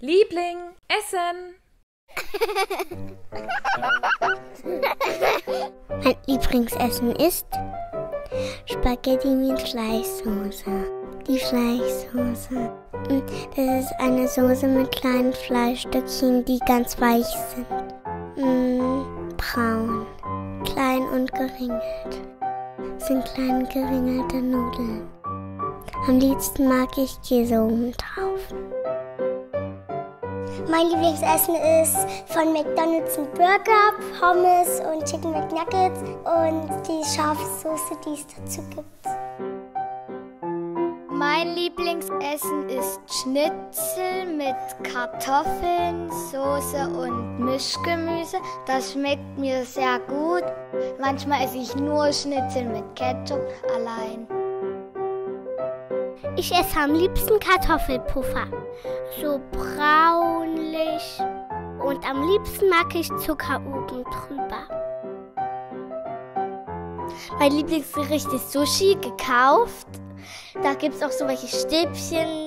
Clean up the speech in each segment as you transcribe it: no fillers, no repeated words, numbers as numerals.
Lieblingessen! Mein Lieblingsessen ist Spaghetti mit Fleischsoße. Die Fleischsoße. Das ist eine Soße mit kleinen Fleischstückchen, die ganz weich sind. Braun. Klein und geringelt. Das sind kleine geringelte Nudeln. Am liebsten mag ich Käse oben drauf. Mein Lieblingsessen ist von McDonald's ein Burger, Pommes und Chicken McNuggets und die scharfe Soße, die es dazu gibt. Mein Lieblingsessen ist Schnitzel mit Kartoffeln, Soße und Mischgemüse. Das schmeckt mir sehr gut. Manchmal esse ich nur Schnitzel mit Ketchup allein. Ich esse am liebsten Kartoffelpuffer, so braunlich, und am liebsten mag ich Zucker oben drüber. Mein Lieblingsgericht ist Sushi, gekauft. Da gibt es auch so welche Stäbchen,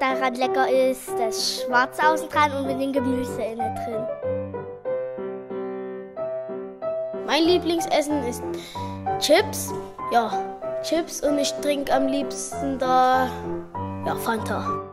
daran lecker ist das Schwarze außen dran und mit dem Gemüse innen drin. Mein Lieblingsessen ist Chips, ja. Chips, und ich trinke am liebsten da Fanta.